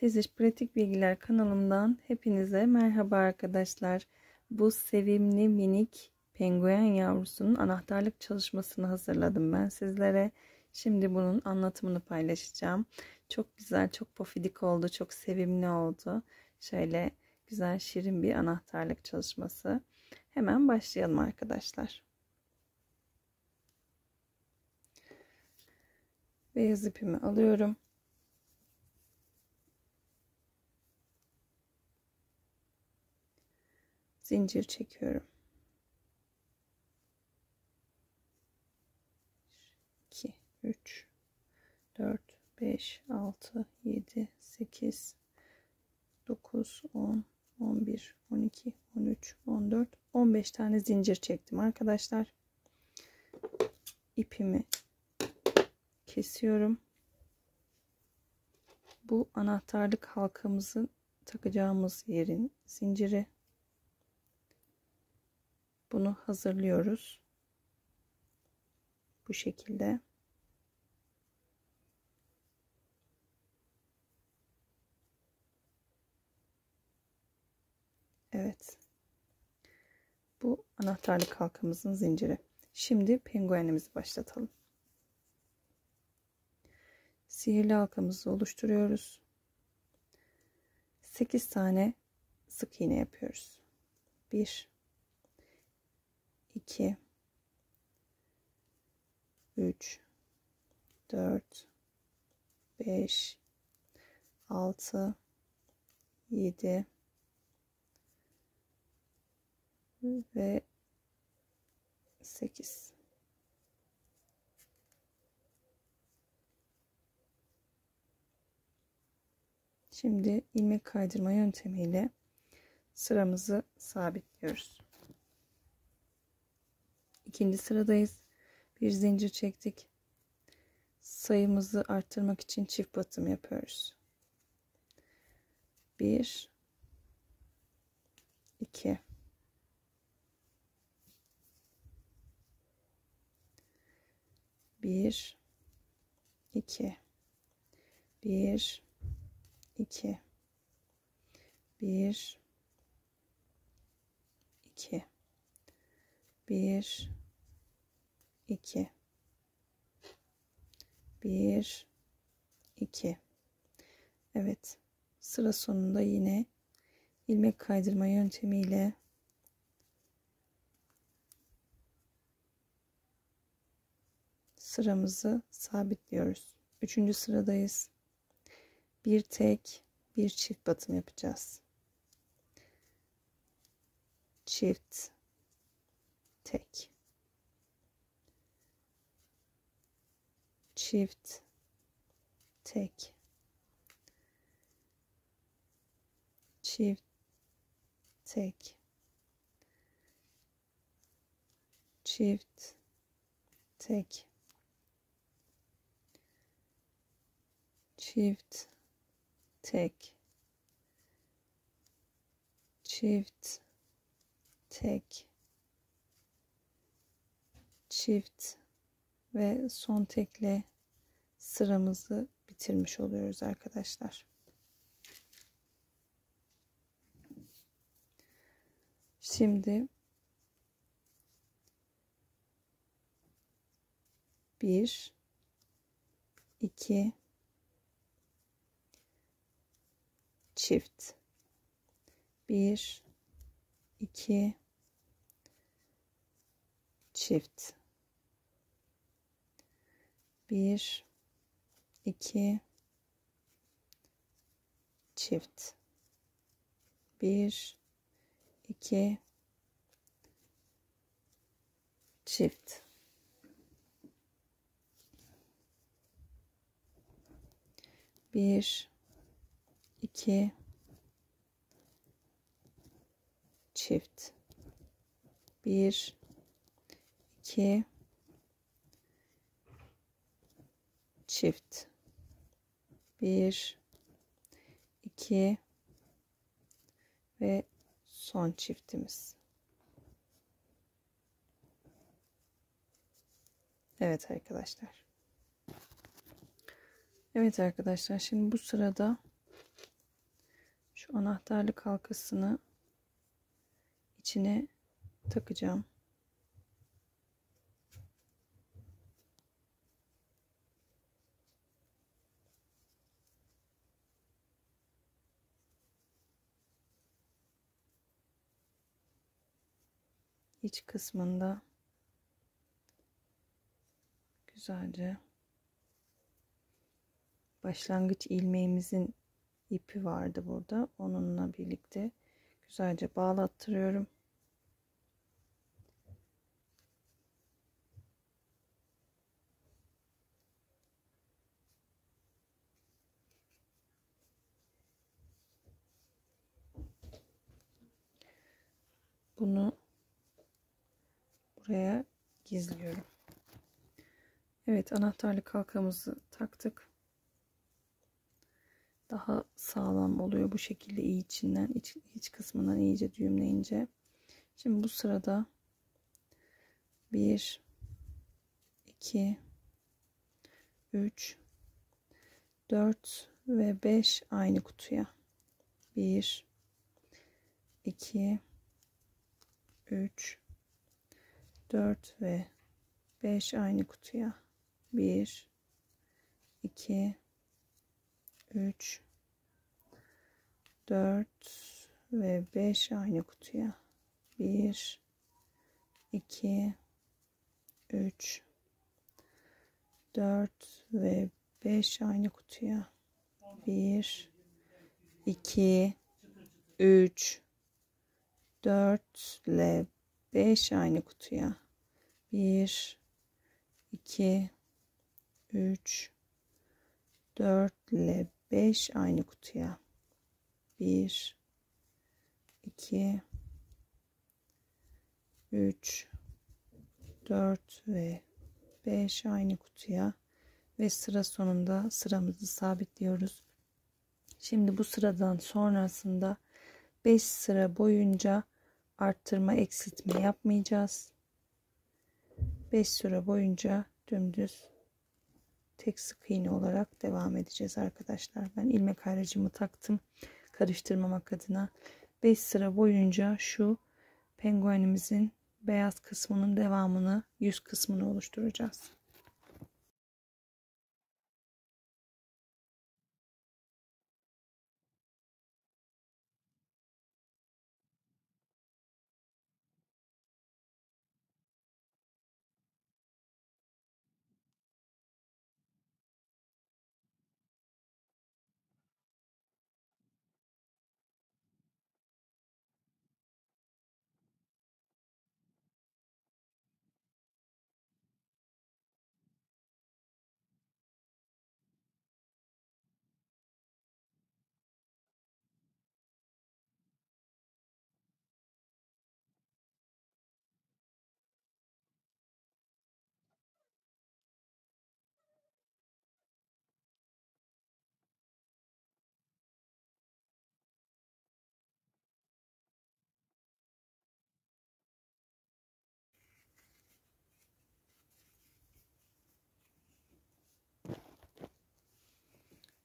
TEZİŞ Pratik Bilgiler kanalımdan hepinize merhaba arkadaşlar. Bu sevimli minik penguen yavrusunun anahtarlık çalışmasını hazırladım ben sizlere. Şimdi bunun anlatımını paylaşacağım. Çok güzel, çok pofidik oldu, çok sevimli oldu. Şöyle güzel, şirin bir anahtarlık çalışması. Hemen başlayalım arkadaşlar. Beyaz ipimi alıyorum. Zincir çekiyorum. 2, 3, 4, 5, 6, 7, 8, 9, 10, 11, 12, 13, 14, 15 tane zincir çektim arkadaşlar. İpimi kesiyorum. Bu anahtarlık halkamızı takacağımız yerin zinciri. Bunu hazırlıyoruz. Bu şekilde. Evet. Bu anahtarlık halkamızın zinciri. Şimdi penguenimizi başlatalım. Sihirli halkamızı oluşturuyoruz. 8 tane sık iğne yapıyoruz. 1 2 3 4 5 6 7 ve 8 Şimdi ilmek kaydırma yöntemiyle sıramızı sabitliyoruz. İkinci sıradayız. Bir zincir çektik. Sayımızı arttırmak için çift batım yapıyoruz. 1 2 1 2 1 2 1 2 1 2 1 2 Evet, sıra sonunda yine ilmek kaydırma yöntemiyle sıramızı sabitliyoruz. Üçüncü sıradayız. Bir tek, bir çift batım yapacağız. Çift, tek, çift, tek, çift, tek, çift, tek, çift, tek, çift, tek, çift ve son tekle sıramızı bitirmiş oluyoruz arkadaşlar. Şimdi 1 2 çift 1 2 çift 1 2 çift 1 2 çift bir iki çift bir iki çift bir iki ve son çiftimiz. Evet arkadaşlar. Şimdi bu sırada şu anahtarlık halkasını içine takacağım. İç kısmında güzelce başlangıç ilmeğimizin ipi vardı burada. Onunla birlikte güzelce bağlattırıyorum. Bunu buraya gizliyorum. Evet, anahtarlık halkamızı taktık. Daha sağlam oluyor bu şekilde, iyi içinden, iç kısmından iyice düğümleyince. Şimdi bu sırada 1 2 3 4 ve 5 aynı kutuya 1 2 3 4 ve 5 aynı kutuya 1 2 3 4 ve 5 aynı kutuya 1 2 3 4 ve 5 aynı kutuya 1 2 3 4 ile 5 aynı kutuya 1 2 3 4 ile 5 aynı kutuya 1 2 3 4 ve 5 aynı kutuya ve sıra sonunda sıramızı sabitliyoruz. Şimdi bu sıradan sonrasında 5 sıra boyunca arttırma eksiltme yapmayacağız. 5 sıra boyunca dümdüz tek sık iğne olarak devam edeceğiz arkadaşlar. Ben ilmek ayracımı taktım karıştırmamak adına. 5 sıra boyunca şu penguenimizin beyaz kısmının devamını, yüz kısmını oluşturacağız.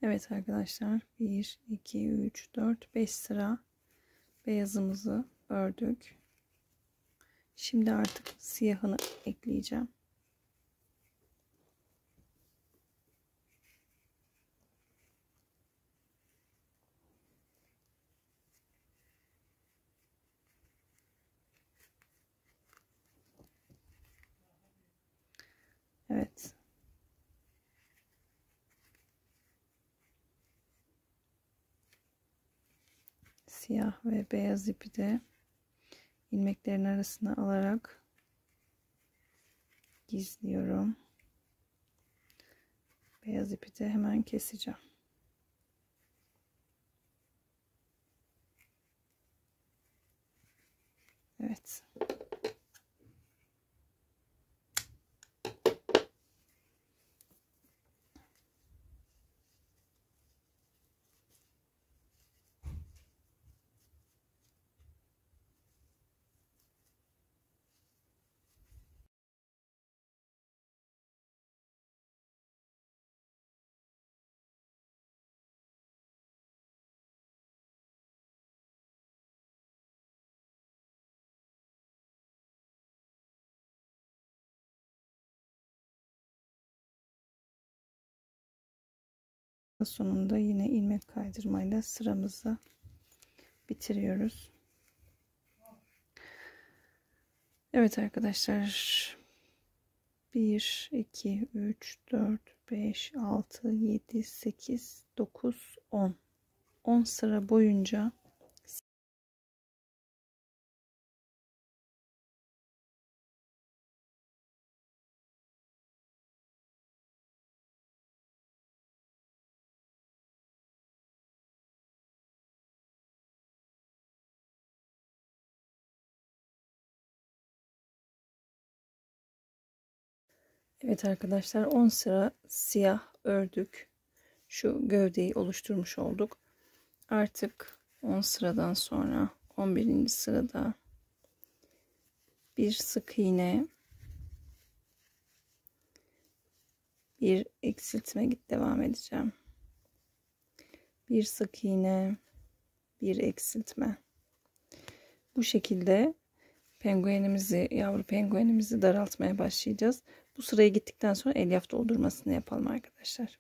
Evet arkadaşlar, 1 2 3 4 5 sıra beyazımızı ördük. Şimdi artık siyahını ekleyeceğim. Evet. Siyah ve beyaz ipi de ilmeklerin arasına alarak gizliyorum. Beyaz ipi de hemen keseceğim. Evet. sıra sonunda yine ilmek kaydırmayla sıramızı bitiriyoruz. Evet arkadaşlar, 1 2 3 4 5 6 7 8 9 10 10 sıra boyunca evet arkadaşlar 10 sıra siyah ördük. Şu gövdeyi oluşturmuş olduk. Artık 10 sıradan sonra 11. sırada bir sık iğne, bir eksiltme devam edeceğim. Bir sık iğne, bir eksiltme. Bu şekilde penguenimizi, yavru penguenimizi daraltmaya başlayacağız. Bu sıraya gittikten sonra elyaf doldurmasını yapalım arkadaşlar.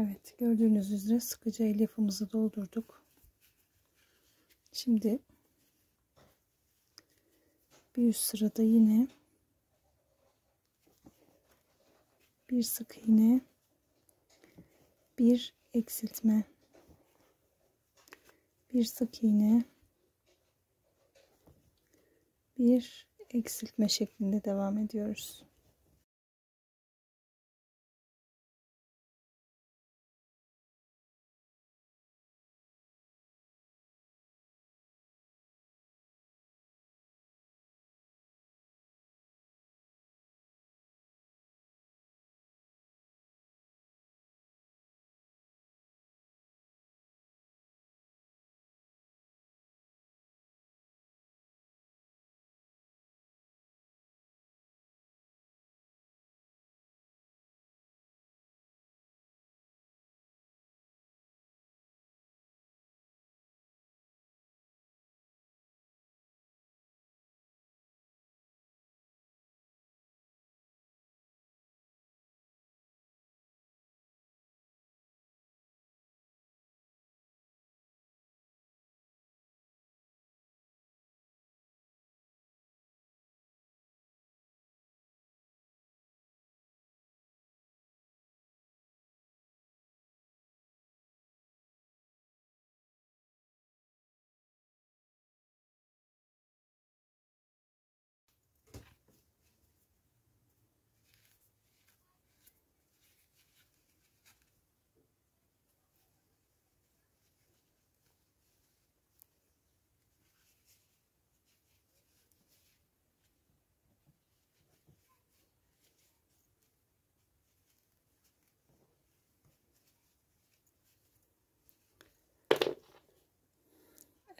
Evet, gördüğünüz üzere sıkıca elyafımızı doldurduk. Şimdi bir üst sırada yine bir sık iğne, bir eksiltme, bir sık iğne, bir eksiltme şeklinde devam ediyoruz.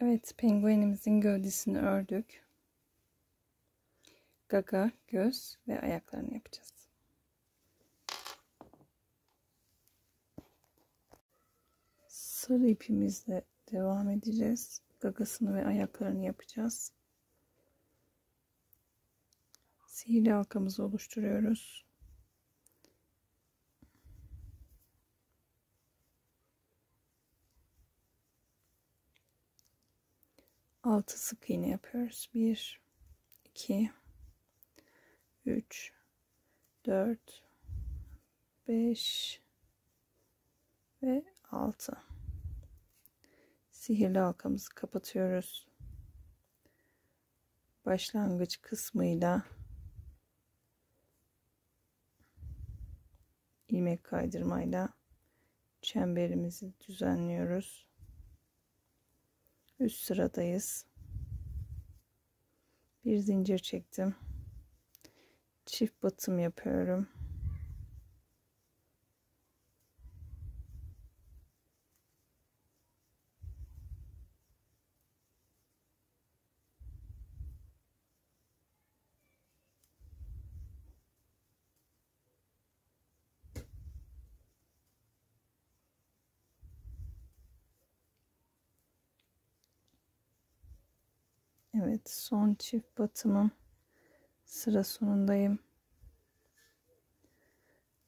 Evet, penguenimizin gövdesini ördük. Gaga, göz ve ayaklarını yapacağız. Sarı ipimizle devam edeceğiz. Gagasını ve ayaklarını yapacağız. Sihirli halkamızı oluşturuyoruz. Altı sık iğne yapıyoruz. 1, 2, 3, 4, 5 ve 6. Sihirli halkamızı kapatıyoruz. Başlangıç kısmıyla ilmek kaydırmayla çemberimizi düzenliyoruz. Üst sıradayız. Bir zincir çektim. Çift batım yapıyorum. Evet, son çift batımım, sıra sonundayım.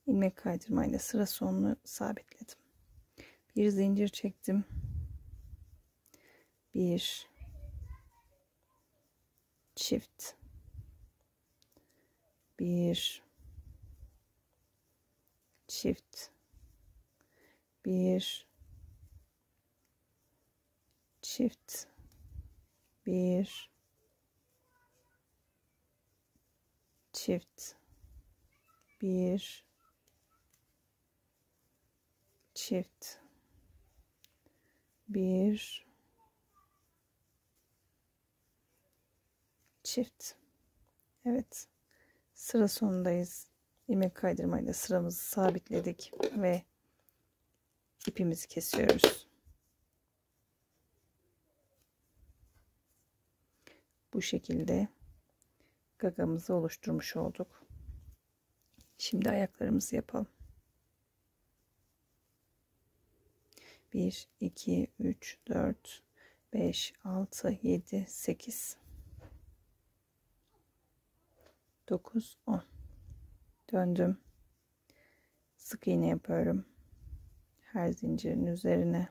İlmek kaydırmayla sıra sonunu sabitledim. Bir zincir çektim. 1 çift 1 çift 1 çift 1 çift 1 çift 1 çift. Evet, sıra sonundayız. İlmek kaydırmayla sıramızı sabitledik ve ipimizi kesiyoruz. Bu şekilde gagamızı oluşturmuş olduk. Şimdi ayaklarımızı yapalım. 1, 2, 3, 4, 5, 6, 7, 8, 9, 10. Döndüm. Sık iğne yapıyorum. Her zincirin üzerine.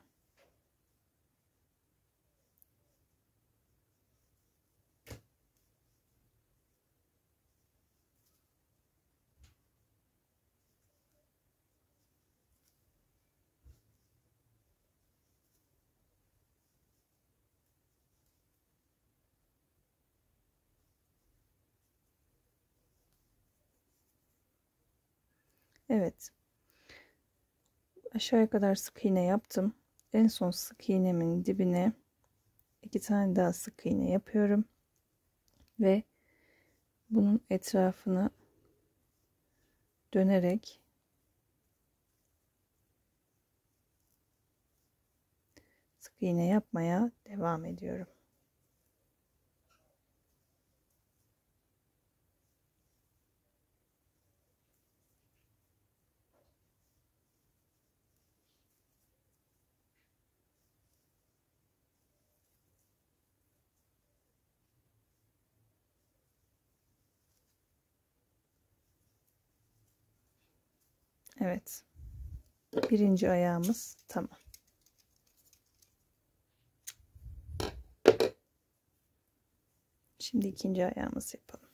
Evet, aşağıya kadar sık iğne yaptım. En son sık iğnemin dibine 2 tane daha sık iğne yapıyorum ve bunun etrafını dönerek sık iğne yapmaya devam ediyorum. Evet. Birinci ayağımız tamam. Şimdi ikinci ayağımızı yapalım.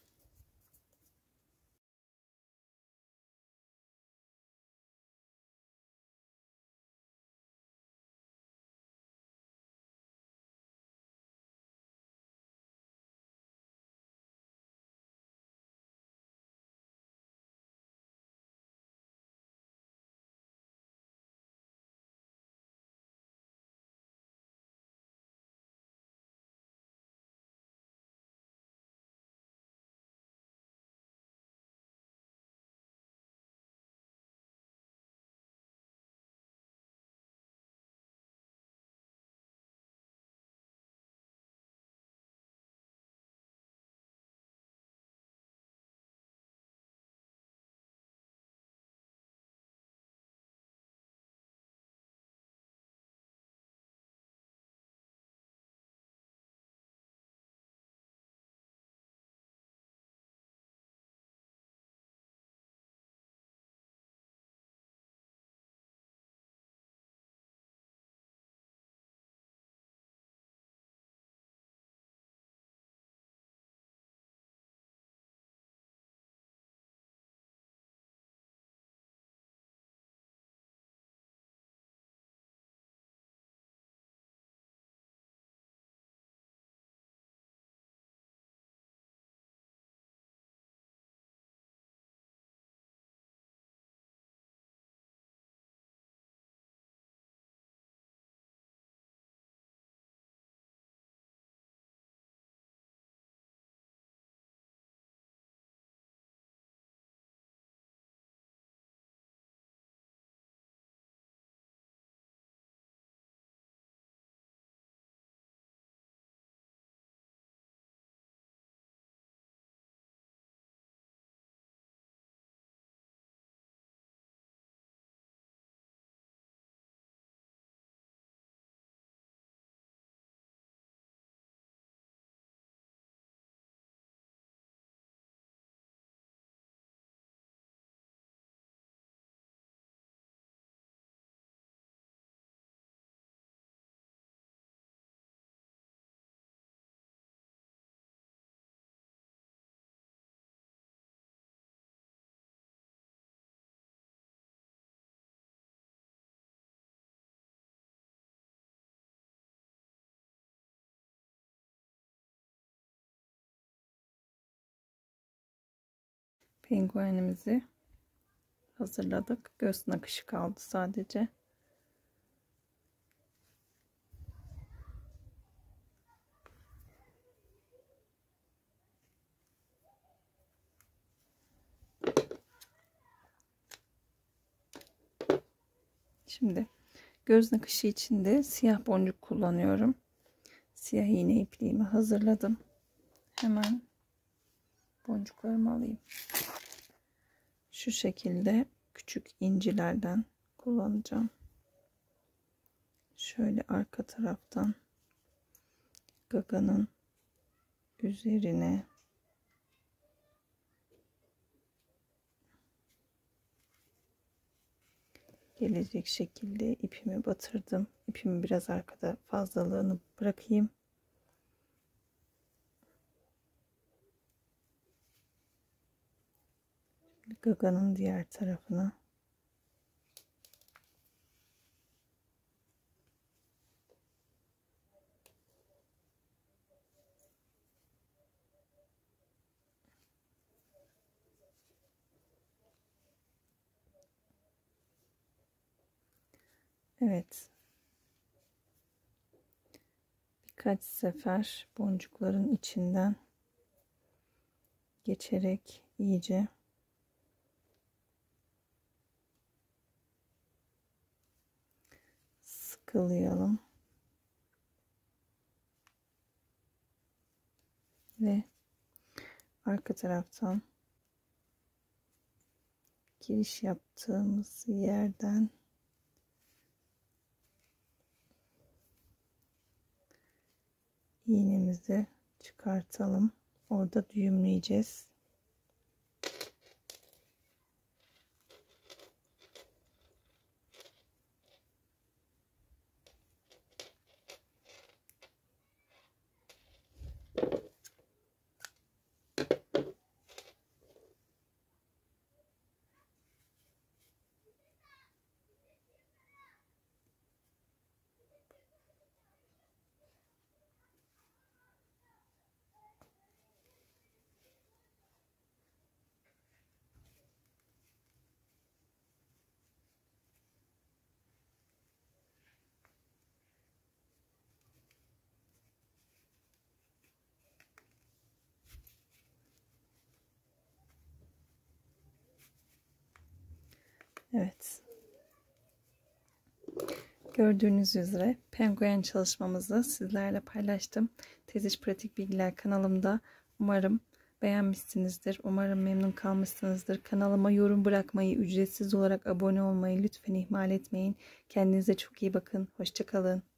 penguenimizi hazırladık. Göz nakışı kaldı sadece. Şimdi göz nakışı için de siyah boncuk kullanıyorum. Siyah iğne ipliğimi hazırladım. Hemen boncuklarımı alayım. Şu şekilde küçük incilerden kullanacağım. Şöyle arka taraftan gaganın üzerine gelecek şekilde ipimi batırdım. İpimi biraz arkada, fazlalığını bırakayım. Gaganın diğer tarafına evet birkaç sefer boncukların içinden geçerek iyice sıkılayalım ve arka taraftan giriş yaptığımız yerden iğnemizi çıkartalım. Orada düğümleyeceğiz. Evet. Gördüğünüz üzere penguen çalışmamızı sizlerle paylaştım. Teziş Pratik Bilgiler kanalımda. Umarım beğenmişsinizdir. Umarım memnun kalmışsınızdır. Kanalıma yorum bırakmayı, ücretsiz olarak abone olmayı lütfen ihmal etmeyin. Kendinize çok iyi bakın. Hoşça kalın.